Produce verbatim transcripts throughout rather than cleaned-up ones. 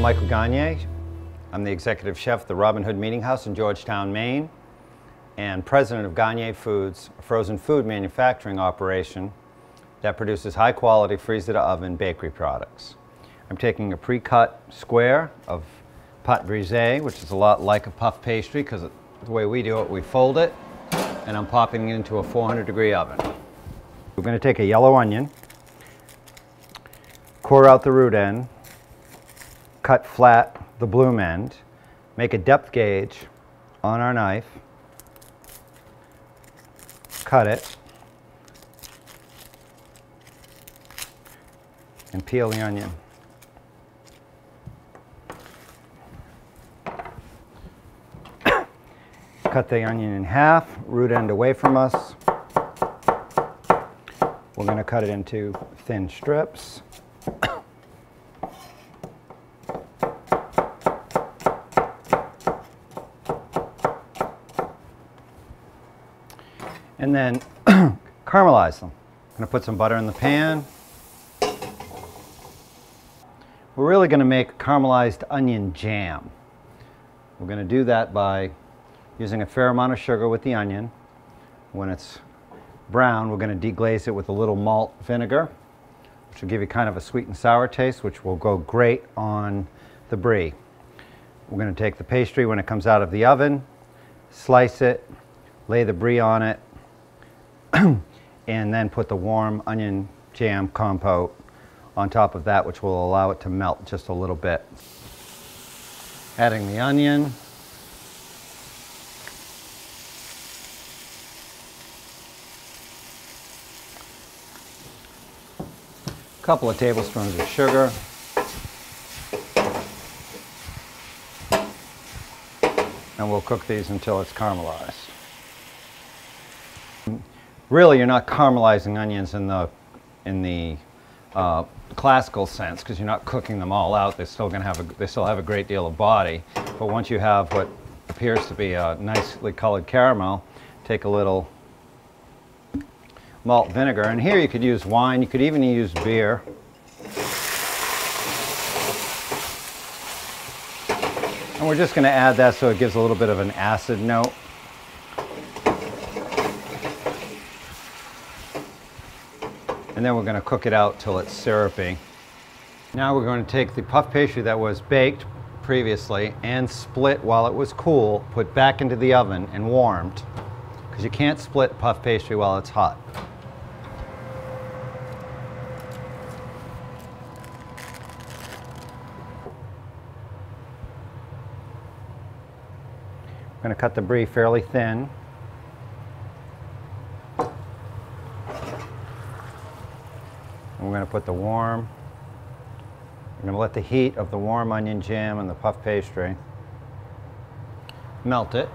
I'm Michael Gagné. I'm the executive chef at the Robin Hood Meeting House in Georgetown, Maine, and president of Gagne Foods, a frozen food manufacturing operation that produces high-quality freezer-to-oven bakery products. I'm taking a pre-cut square of pâte brisée, which is a lot like a puff pastry because the way we do it, we fold it, and I'm popping it into a four hundred degree oven. We're going to take a yellow onion, core out the root end, cut flat the bloom end, make a depth gauge on our knife, cut it, and peel the onion. Cut the onion in half, root end away from us. We're going to cut it into thin strips. And then caramelize them. I'm going to put some butter in the pan. We're really going to make caramelized onion jam. We're going to do that by using a fair amount of sugar with the onion. When it's brown, we're going to deglaze it with a little malt vinegar, which will give you kind of a sweet and sour taste, which will go great on the brie. We're going to take the pastry when it comes out of the oven, slice it, lay the brie on it, and then put the warm onion jam compote on top of that, which will allow it to melt just a little bit. Adding the onion. A couple of tablespoons of sugar. And we'll cook these until it's caramelized. Really, you're not caramelizing onions in the, in the uh, classical sense, because you're not cooking them all out. They're still going to have a, they still have a great deal of body. But once you have what appears to be a nicely colored caramel, take a little malt vinegar. And here you could use wine. You could even use beer. And we're just going to add that so it gives a little bit of an acid note. And then we're going to cook it out till it's syrupy. Now we're going to take the puff pastry that was baked previously and split while it was cool, put back into the oven and warmed, because you can't split puff pastry while it's hot. We're going to cut the brie fairly thin. We're going to put the warm, we're going to let the heat of the warm onion jam and the puff pastry melt it.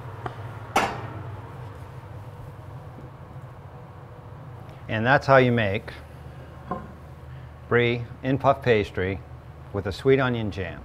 And that's how you make brie in puff pastry with a sweet onion jam.